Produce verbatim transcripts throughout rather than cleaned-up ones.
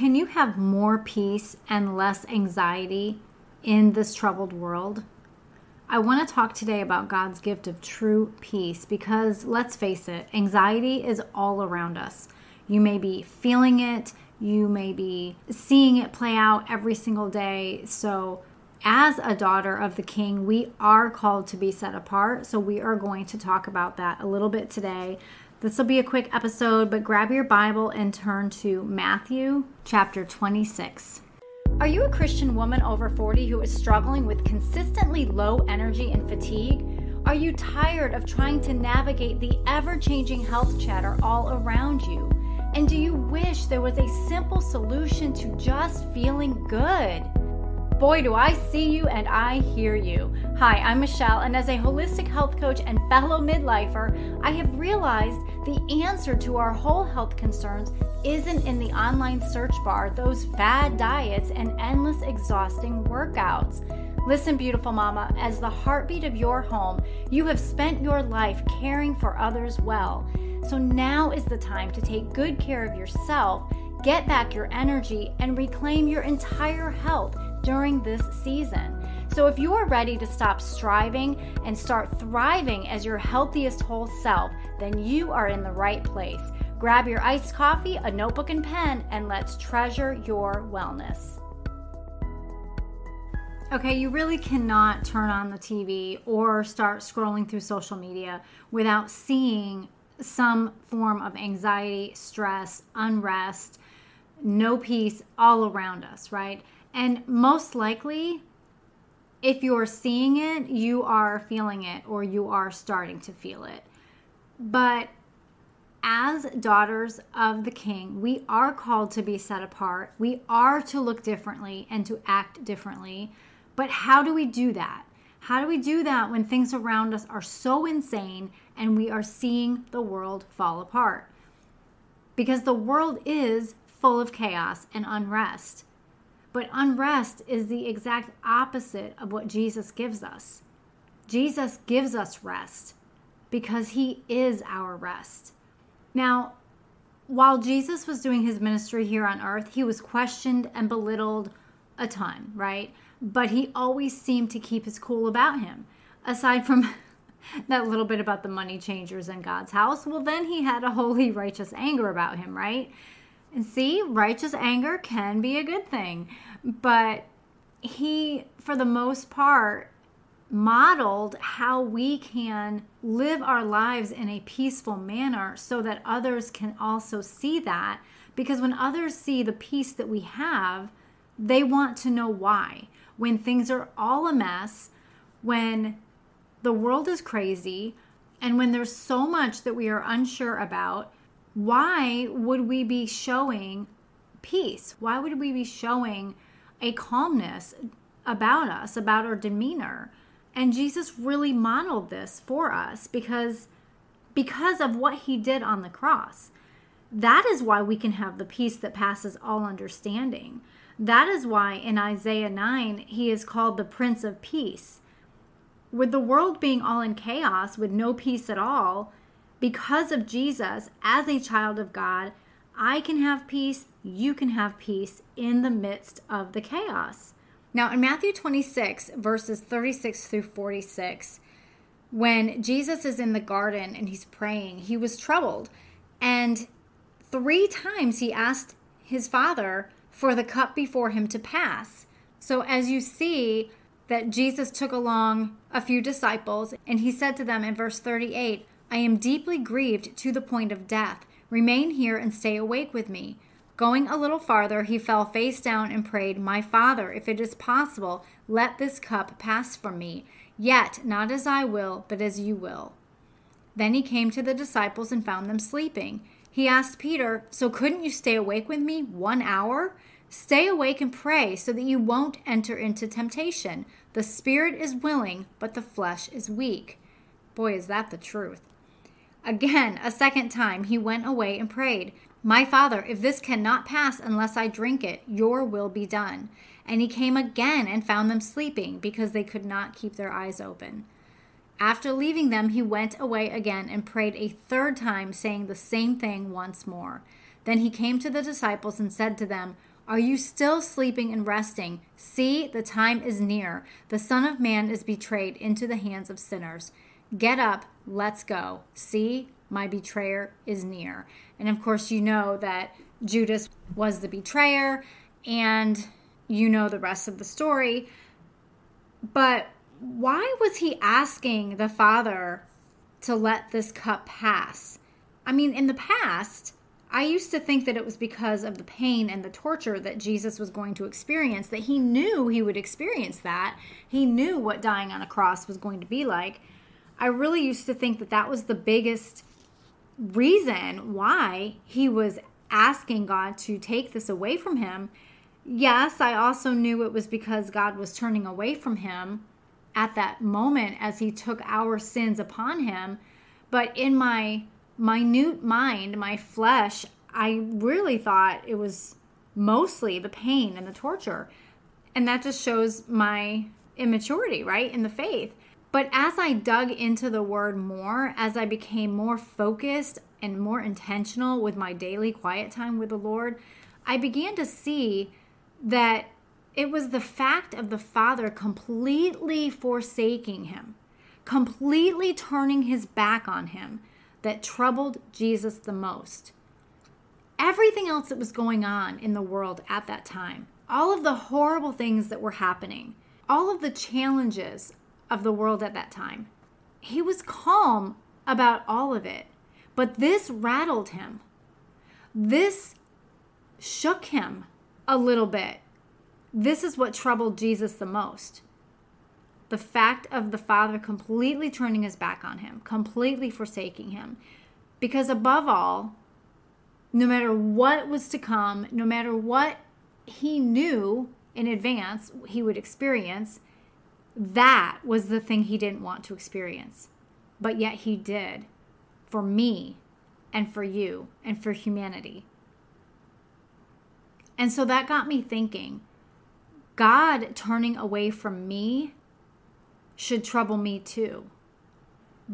Can you have more peace and less anxiety in this troubled world? I want to talk today about God's gift of true peace because, let's face it, anxiety is all around us. You may be feeling it, you may be seeing it play out every single day. So as a daughter of the King, we are called to be set apart. So we are going to talk about that a little bit today. This will be a quick episode, but grab your Bible and turn to Matthew chapter twenty-six. Are you a Christian woman over forty who is struggling with consistently low energy and fatigue? Are you tired of trying to navigate the ever-changing health chatter all around you? And do you wish there was a simple solution to just feeling good? Boy, do I see you and I hear you. Hi, I'm Michelle, and as a holistic health coach and fellow midlifer, I have realized the answer to our whole health concerns isn't in the online search bar, those fad diets, and endless exhausting workouts. Listen, beautiful mama, as the heartbeat of your home, you have spent your life caring for others well. So now is the time to take good care of yourself, get back your energy, and reclaim your entire health during this season. So if you are ready to stop striving and start thriving as your healthiest whole self, then you are in the right place. Grab your iced coffee, a notebook and pen, and let's treasure your wellness. Okay, you really cannot turn on the T V or start scrolling through social media without seeing some form of anxiety, stress, unrest, no peace all around us, right? And most likely, if you're seeing it, you are feeling it or you are starting to feel it. But as daughters of the King, we are called to be set apart. We are to look differently and to act differently. But how do we do that? How do we do that when things around us are so insane and we are seeing the world fall apart? Because the world is full of chaos and unrest. But unrest is the exact opposite of what Jesus gives us. Jesus gives us rest because he is our rest. Now, while Jesus was doing his ministry here on earth, he was questioned and belittled a ton, right? But he always seemed to keep his cool about him. Aside from that little bit about the money changers in God's house, well, then he had a holy, righteous anger about him, right? And see, righteous anger can be a good thing, but he, for the most part, modeled how we can live our lives in a peaceful manner so that others can also see that, because when others see the peace that we have, they want to know why. When things are all a mess, when the world is crazy, and when there's so much that we are unsure about, why would we be showing peace? Why would we be showing a calmness about us, about our demeanor? And Jesus really modeled this for us because, because of what he did on the cross. That is why we can have the peace that passes all understanding. That is why in Isaiah nine, he is called the Prince of Peace. With the world being all in chaos, with no peace at all, because of Jesus, as a child of God, I can have peace, you can have peace in the midst of the chaos. Now in Matthew twenty-six, verses thirty-six through forty-six, when Jesus is in the garden and he's praying, he was troubled. And three times he asked his Father for the cup before him to pass. So as you see that Jesus took along a few disciples and he said to them in verse thirty-eight, I am deeply grieved to the point of death. Remain here and stay awake with me. Going a little farther, he fell face down and prayed, My Father, if it is possible, let this cup pass from me. Yet, not as I will, but as you will. Then he came to the disciples and found them sleeping. He asked Peter, So couldn't you stay awake with me one hour? Stay awake and pray so that you won't enter into temptation. The spirit is willing, but the flesh is weak. Boy, is that the truth. Again, a second time, he went away and prayed, My Father, if this cannot pass unless I drink it, your will be done. And he came again and found them sleeping because they could not keep their eyes open. After leaving them, he went away again and prayed a third time, saying the same thing once more. Then he came to the disciples and said to them, "Are you still sleeping and resting? See, the time is near. The Son of Man is betrayed into the hands of sinners. Get up, let's go. See, my betrayer is near." And of course, you know that Judas was the betrayer, and you know the rest of the story. But why was he asking the Father to let this cup pass? I mean, in the past, I used to think that it was because of the pain and the torture that Jesus was going to experience, that he knew he would experience that. He knew what dying on a cross was going to be like. I really used to think that that was the biggest reason why he was asking God to take this away from him. Yes, I also knew it was because God was turning away from him at that moment as he took our sins upon him. But in my minute mind, my flesh, I really thought it was mostly the pain and the torture. And that just shows my immaturity, right, in the faith. But as I dug into the word more, as I became more focused and more intentional with my daily quiet time with the Lord, I began to see that it was the fact of the Father completely forsaking him, completely turning his back on him, that troubled Jesus the most. Everything else that was going on in the world at that time, all of the horrible things that were happening, all of the challenges of the world at that time, he was calm about all of it. But this rattled him. This shook him a little bit. This is what troubled Jesus the most. The fact of the Father completely turning his back on him, completely forsaking him. Because above all, no matter what was to come, no matter what he knew in advance he would experience, that was the thing he didn't want to experience. But yet he did, for me and for you and for humanity. And so that got me thinking, God turning away from me should trouble me too.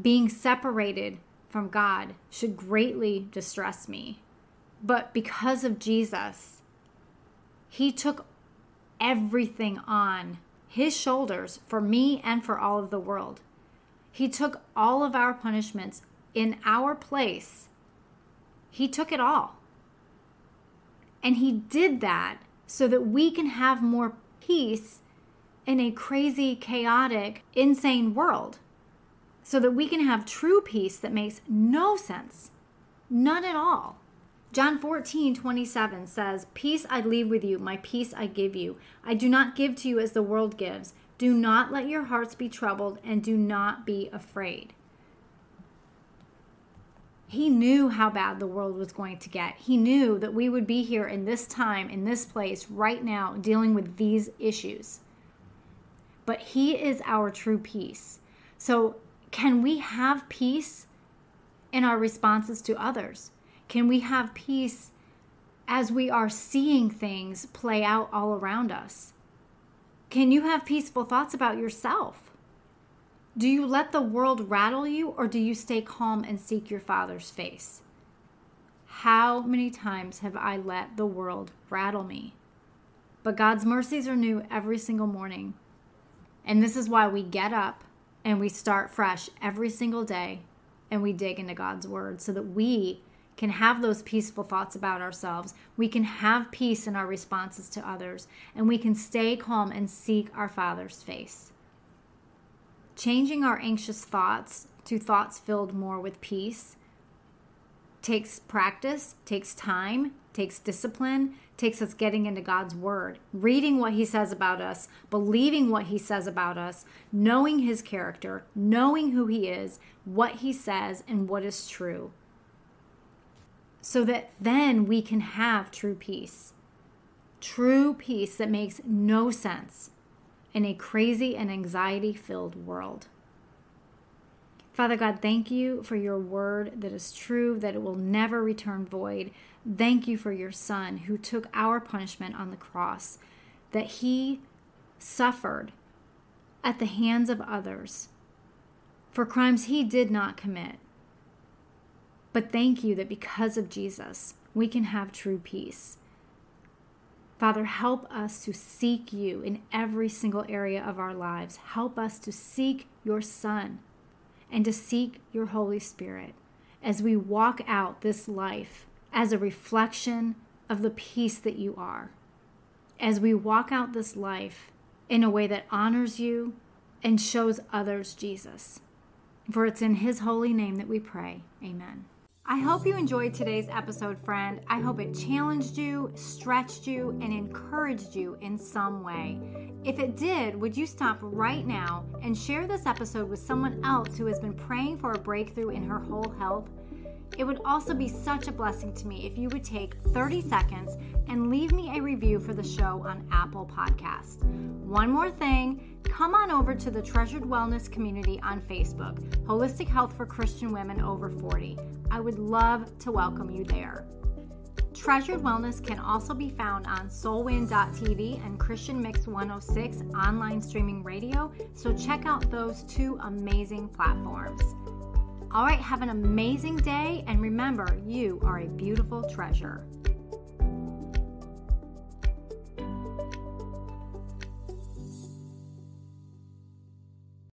Being separated from God should greatly distress me. But because of Jesus, he took everything on his shoulders for me and for all of the world. He took all of our punishments in our place. He took it all. And he did that so that we can have more peace in a crazy, chaotic, insane world, so that we can have true peace that makes no sense, none at all. John fourteen twenty-seven says, "Peace I leave with you, my peace I give you. I do not give to you as the world gives. Do not let your hearts be troubled, and do not be afraid." He knew how bad the world was going to get. He knew that we would be here in this time, in this place, right now, dealing with these issues. But he is our true peace. So can we have peace in our responses to others? Can we have peace as we are seeing things play out all around us? Can you have peaceful thoughts about yourself? Do you let the world rattle you, or do you stay calm and seek your Father's face? How many times have I let the world rattle me? But God's mercies are new every single morning. And this is why we get up and we start fresh every single day, and we dig into God's word so that we can have those peaceful thoughts about ourselves. We can have peace in our responses to others, and we can stay calm and seek our Father's face. Changing our anxious thoughts to thoughts filled more with peace takes practice, takes time, takes discipline, takes us getting into God's word, reading what he says about us, believing what he says about us, knowing his character, knowing who he is, what he says, and what is true, so that then we can have true peace, true peace that makes no sense in a crazy and anxiety-filled world. Father God, thank you for your word that is true, that it will never return void. Thank you for your Son who took our punishment on the cross, that he suffered at the hands of others for crimes he did not commit. But thank you that because of Jesus, we can have true peace. Father, help us to seek you in every single area of our lives. Help us to seek your Son and to seek your Holy Spirit as we walk out this life as a reflection of the peace that you are. As we walk out this life in a way that honors you and shows others Jesus. For it's in his holy name that we pray. Amen. I hope you enjoyed today's episode, friend. I hope it challenged you, stretched you, and encouraged you in some way. If it did, would you stop right now and share this episode with someone else who has been praying for a breakthrough in her whole health? It would also be such a blessing to me if you would take thirty seconds and leave me a review for the show on Apple Podcasts. One more thing, come on over to the Treasured Wellness community on Facebook, Holistic Health for Christian Women Over forty. I would love to welcome you there. Treasured Wellness can also be found on soulwin dot t v and Christian Mix one oh six online streaming radio, so check out those two amazing platforms. All right, have an amazing day, and remember, you are a beautiful treasure.